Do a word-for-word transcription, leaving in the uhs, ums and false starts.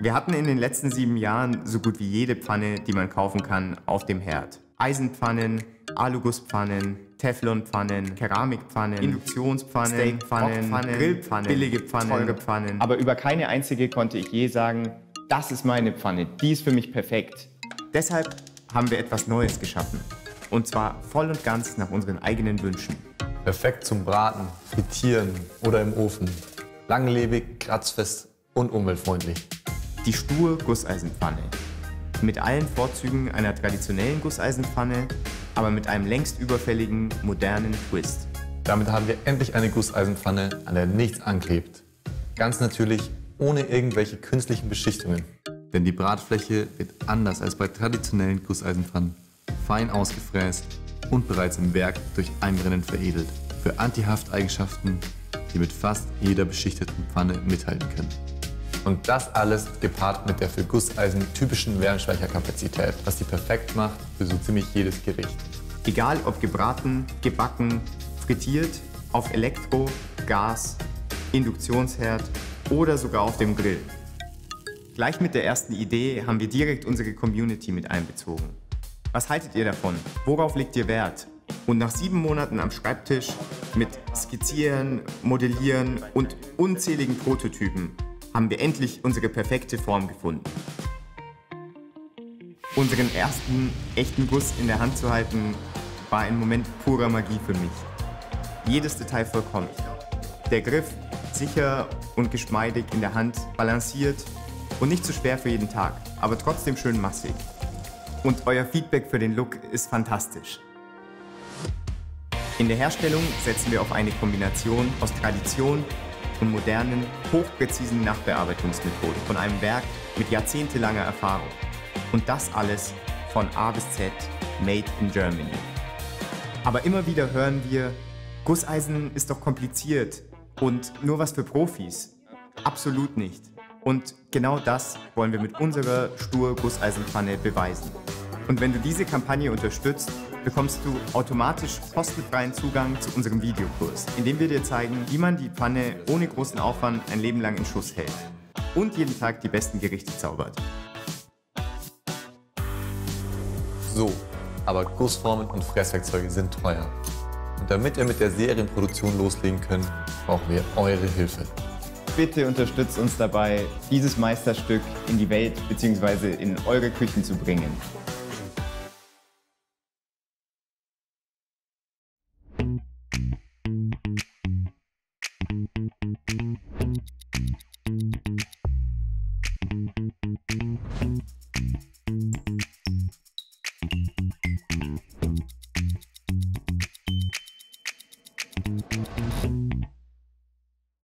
Wir hatten in den letzten sieben Jahren so gut wie jede Pfanne, die man kaufen kann, auf dem Herd. Eisenpfannen, Alugusspfannen, Teflonpfannen, Keramikpfannen, Induktionspfannen, Steakpfannen, Grillpfannen, billige Pfannen, teure Pfannen. Aber über keine einzige konnte ich je sagen, das ist meine Pfanne, die ist für mich perfekt. Deshalb haben wir etwas Neues geschaffen. Und zwar voll und ganz nach unseren eigenen Wünschen. Perfekt zum Braten, Frittieren oder im Ofen. Langlebig, kratzfest und umweltfreundlich. Die Stur-Gusseisenpfanne. Mit allen Vorzügen einer traditionellen Gusseisenpfanne, aber mit einem längst überfälligen, modernen Twist. Damit haben wir endlich eine Gusseisenpfanne, an der nichts anklebt. Ganz natürlich, ohne irgendwelche künstlichen Beschichtungen. Denn die Bratfläche wird anders als bei traditionellen Gusseisenpfannen fein ausgefräst und bereits im Werk durch Einbrennen veredelt. Für Antihafteigenschaften, die mit fast jeder beschichteten Pfanne mithalten können. Und das alles gepaart mit der für Gusseisen typischen Wärmspeicherkapazität, was die perfekt macht für so ziemlich jedes Gericht. Egal ob gebraten, gebacken, frittiert, auf Elektro, Gas, Induktionsherd oder sogar auf dem Grill. Gleich mit der ersten Idee haben wir direkt unsere Community mit einbezogen. Was haltet ihr davon? Worauf legt ihr Wert? Und nach sieben Monaten am Schreibtisch mit Skizzieren, Modellieren und unzähligen Prototypen haben wir endlich unsere perfekte Form gefunden. Unseren ersten echten Guss in der Hand zu halten, war ein Moment purer Magie für mich. Jedes Detail vollkommen. Der Griff sicher und geschmeidig in der Hand, balanciert und nicht zu schwer für jeden Tag, aber trotzdem schön massig. Und euer Feedback für den Look ist fantastisch. In der Herstellung setzen wir auf eine Kombination aus Tradition und modernen, hochpräzisen Nachbearbeitungsmethoden von einem Werk mit jahrzehntelanger Erfahrung. Und das alles von A bis Z, made in Germany. Aber immer wieder hören wir, Gusseisen ist doch kompliziert und nur was für Profis. Absolut nicht. Und genau das wollen wir mit unserer Stur-Gusseisenpfanne beweisen. Und wenn du diese Kampagne unterstützt, bekommst du automatisch kostenfreien Zugang zu unserem Videokurs, in dem wir dir zeigen, wie man die Pfanne ohne großen Aufwand ein Leben lang in Schuss hält und jeden Tag die besten Gerichte zaubert. So, aber Gussformen und Fresswerkzeuge sind teuer. Und damit wir mit der Serienproduktion loslegen können, brauchen wir eure Hilfe. Bitte unterstützt uns dabei, dieses Meisterstück in die Welt bzw. in eure Küchen zu bringen.